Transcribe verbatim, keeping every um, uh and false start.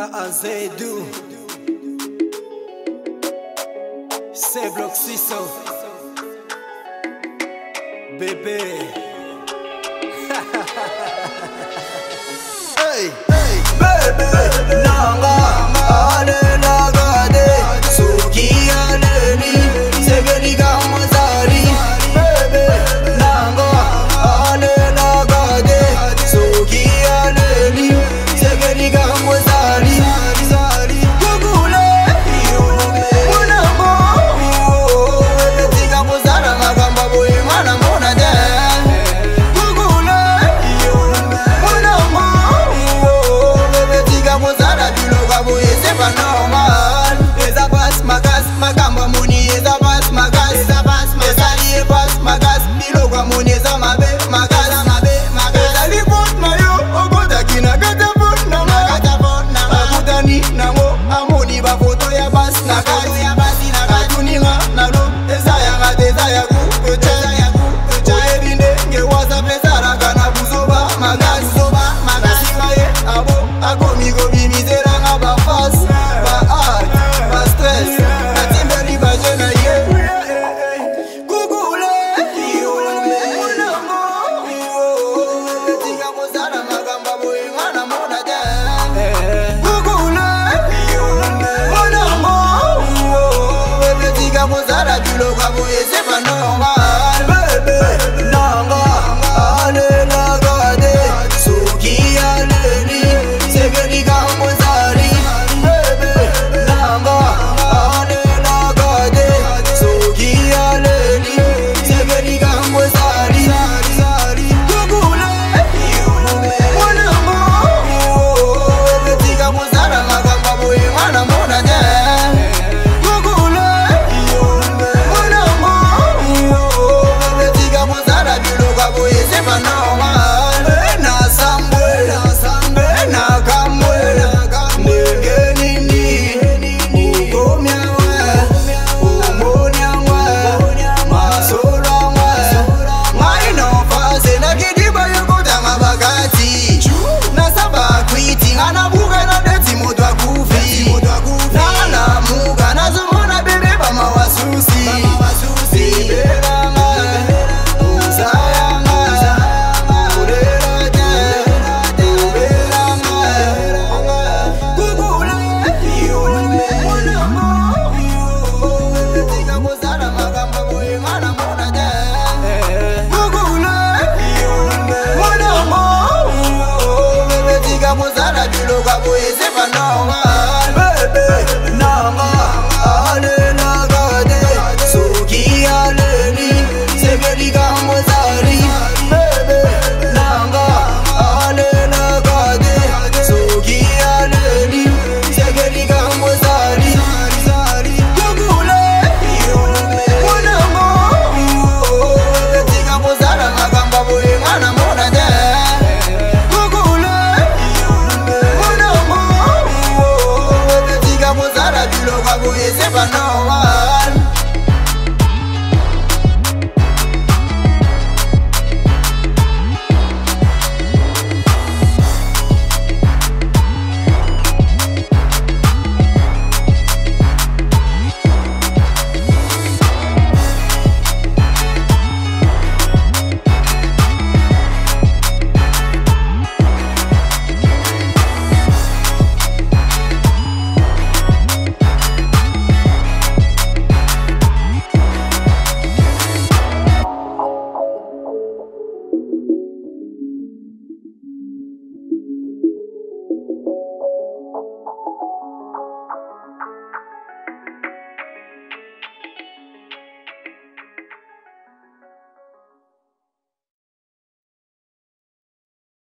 K A Z O C'est bloc six cents Bébé.